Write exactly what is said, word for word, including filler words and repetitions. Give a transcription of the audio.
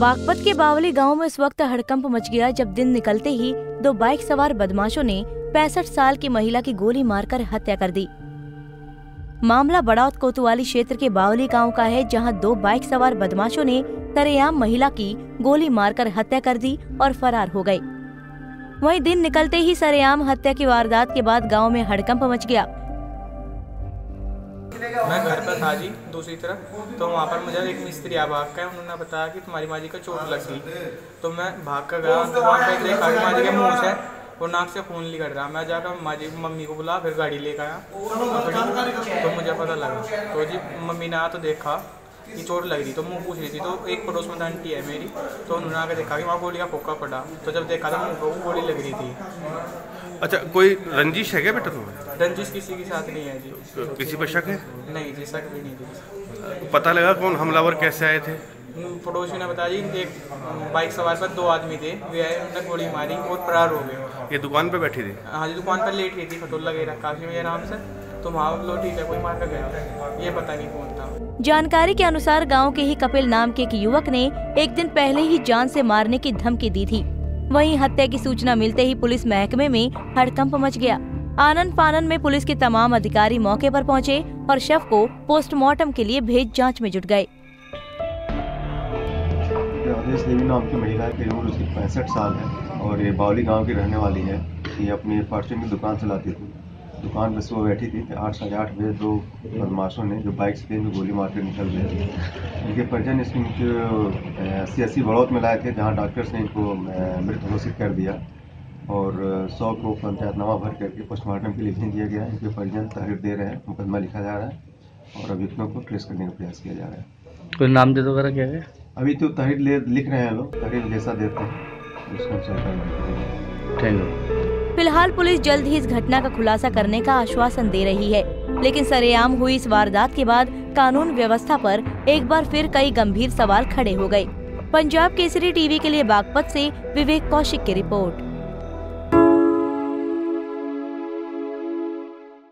बागपत के बावली गांव में इस वक्त हड़कंप मच गया जब दिन निकलते ही दो बाइक सवार बदमाशों ने पैंसठ साल की महिला की गोली मारकर हत्या कर दी। मामला बड़ौत कोतवाली क्षेत्र के बावली गांव का है, जहां दो बाइक सवार बदमाशों ने सरेआम महिला की गोली मारकर हत्या कर दी और फरार हो गए। वहीं दिन निकलते ही सरेआम हत्या की वारदात के बाद गाँव में हड़कंप मच गया। मैं घर पर था जी दूसरी तरफ, तो वहाँ पर मुझे एक मिस्त्री आबाग का है, उन्होंने बताया कि तुम्हारी माँ जी का चोट लग गई। तो मैं भाग कर गया, तो वहाँ पर देखा कि माँ जी के मुँह से और नाक से खून निकल रहा। मैं जाकर माँ जी मम्मी को बुला, फिर गाड़ी लेकर आया, तो मुझे पता लगा। तो जी मम्मी ने आया तो देखा कि चोट लग रही, तो मुँह पूछ रही थी। तो एक पड़ोस में आंटी है मेरी, तो उन्होंने आकर देखा कि वहाँ गोली का फोका पड़ा, तो जब देखा तो मुँह को गोली लग रही थी। अच्छा, कोई रंजिश है क्या बेटा तुम्हें? रंजिश किसी के साथ नहीं है जी। किसी पर शक है? नहीं जी, शक भी नहीं जी। पता लगा कौन हमलावर कैसे आए थे? पड़ोसी ने बताया जी, एक बाइक सवार पर दो आदमी थे, वे आए, उन्होंने गोली मारी और फरार हो गए। ये दुकान पे बैठी थी? हाँ जी, दुकान पर लेट गई थी, फटोला गई रखा काफी आराम से। तो वहाँ ठीक है, कोई मार कर गया, ये पता नहीं कौन था। जानकारी के अनुसार गाँव के ही कपिल नाम के एक युवक ने एक दिन पहले ही जान से मारने की धमकी दी थी। वहीं हत्या की सूचना मिलते ही पुलिस महकमे में हड़कंप मच गया। आनन फानन में पुलिस के तमाम अधिकारी मौके पर पहुंचे और शव को पोस्टमार्टम के लिए भेज जांच में जुट गए। राजेश देवी नाम की महिला की उम्र उसकी पैंसठ साल है और ये बावली गांव की रहने वाली है। ये अपनी फॉर्च्यून की दुकान चलाती थी। दुकान पर सुबह बैठी थी, आठ साढ़े आठ बजे दो बदमाशों ने जो बाइक से गोली मारकर निकल गए। इनके परिजन इसमें सी एस सी बड़ौत में लाए थे, जहां डॉक्टर्स ने इनको मृत घोषित कर दिया और सौ को पंचायतनामा भर करके पोस्टमार्टम के लिए भेज दिया गया। इनके परिजन तहरीर दे रहे हैं, मुकदमा लिखा जा रहा है और अभियुक्तों को ट्रेस करने का प्रयास किया जा रहा है। कोई नामजद वगैरह क्या है? अभी तो तहरीर लिख रहे हैं लोग, तहरीर जैसा देते हैं। फिलहाल पुलिस जल्द ही इस घटना का खुलासा करने का आश्वासन दे रही है, लेकिन सरेआम हुई इस वारदात के बाद कानून व्यवस्था पर एक बार फिर कई गंभीर सवाल खड़े हो गए। पंजाब केसरी टीवी के लिए बागपत से विवेक कौशिक की रिपोर्ट।